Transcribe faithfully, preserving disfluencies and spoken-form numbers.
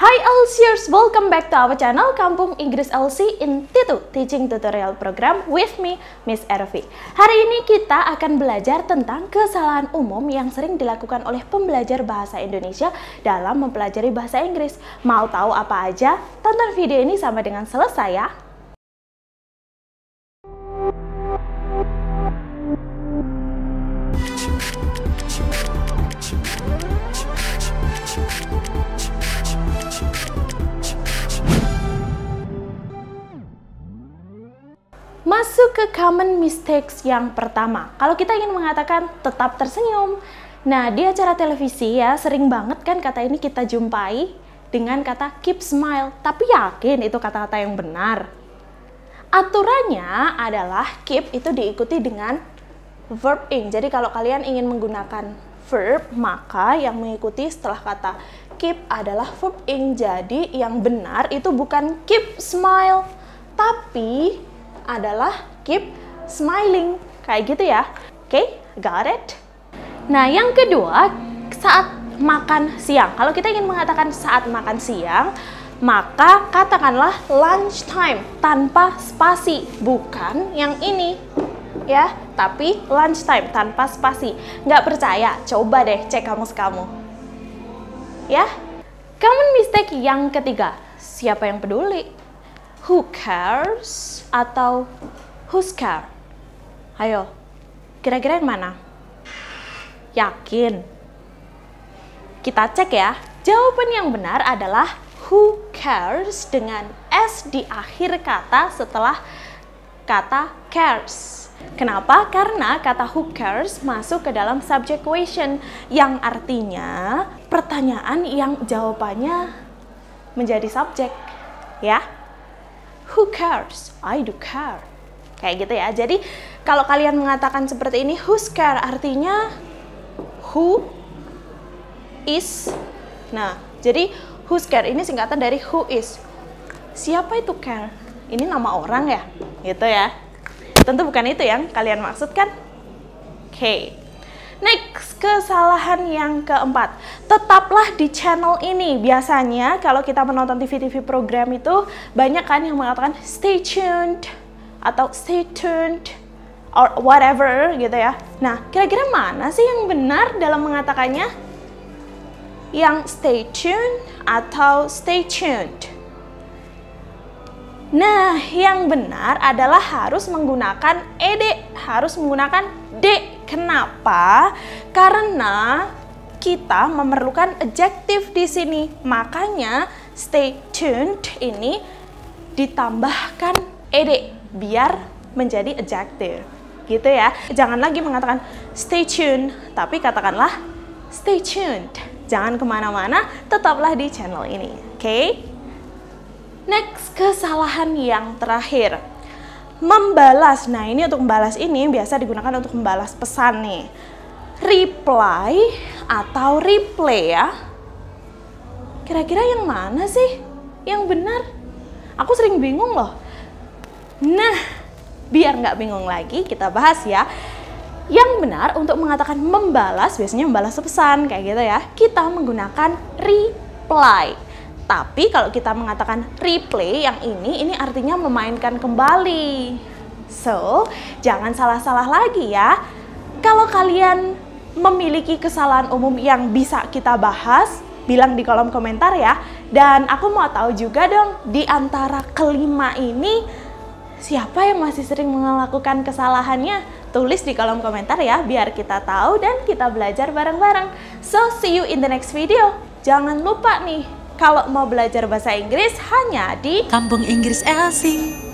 Hi LCers, welcome back to our channel Kampung Inggris L C in Titu Teaching Tutorial Program with me, Miss Ervi. Hari ini kita akan belajar tentang kesalahan umum yang sering dilakukan oleh pembelajar bahasa Indonesia dalam mempelajari bahasa Inggris. Mau tahu apa aja? Tonton video ini sampai dengan selesai ya. Masuk ke common mistakes yang pertama. Kalau kita ingin mengatakan tetap tersenyum, nah di acara televisi ya sering banget kan kata ini kita jumpai dengan kata keep smile. Tapi yakin itu kata-kata yang benar? Aturannya adalah keep itu diikuti dengan verb ing. Jadi kalau kalian ingin menggunakan verb, maka yang mengikuti setelah kata keep adalah verb ing. Jadi yang benar itu bukan keep smile, tapi adalah keep smiling, kayak gitu ya. Oke, got it? Nah, yang kedua, saat makan siang. Kalau kita ingin mengatakan saat makan siang, maka katakanlah lunch time tanpa spasi, bukan yang ini ya, tapi lunch time tanpa spasi. Nggak percaya? Coba deh cek kamus kamu ya. Common mistake yang ketiga, siapa yang peduli? Who cares atau who's care? Ayo, kira-kira yang mana? Yakin? Kita cek ya. Jawaban yang benar adalah who cares dengan S di akhir kata setelah kata cares. Kenapa? Karena kata who cares masuk ke dalam subject question yang artinya pertanyaan yang jawabannya menjadi subjek ya. Who cares? I do care. Kayak gitu ya. Jadi kalau kalian mengatakan seperti ini, who's care artinya who is. Nah, jadi who's care ini singkatan dari who is. Siapa itu care? Ini nama orang ya? Gitu ya. Tentu bukan itu yang kalian maksudkan. Oke. Okay. Next, kesalahan yang keempat. Tetaplah di channel ini. Biasanya kalau kita menonton T V T V program itu banyak kan yang mengatakan stay tuned atau stay tuned or whatever gitu ya. Nah, kira-kira mana sih yang benar dalam mengatakannya? Yang stay tuned atau stay tuned? Nah, yang benar adalah harus menggunakan ed, harus menggunakan d. Kenapa? Karena kita memerlukan adjektif di sini. Makanya stay tuned ini ditambahkan ed biar menjadi adjektif. Gitu ya. Jangan lagi mengatakan stay tuned, tapi katakanlah stay tuned. Jangan kemana-mana, tetaplah di channel ini. Oke? Okay? Next, kesalahan yang terakhir. Membalas, nah ini untuk membalas ini biasa digunakan untuk membalas pesan nih. Reply atau replay ya. Kira-kira yang mana sih yang benar? Aku sering bingung loh. Nah, biar nggak bingung lagi kita bahas ya. Yang benar untuk mengatakan membalas, biasanya membalas pesan kayak gitu ya. Kita menggunakan reply. Tapi kalau kita mengatakan replay yang ini, ini artinya memainkan kembali. So, jangan salah-salah lagi ya. Kalau kalian memiliki kesalahan umum yang bisa kita bahas, bilang di kolom komentar ya. Dan aku mau tahu juga dong, di antara kelima ini, siapa yang masih sering melakukan kesalahannya? Tulis di kolom komentar ya, biar kita tahu dan kita belajar bareng-bareng. So, see you in the next video. Jangan lupa nih, kalau mau belajar bahasa Inggris hanya di Kampung Inggris L C.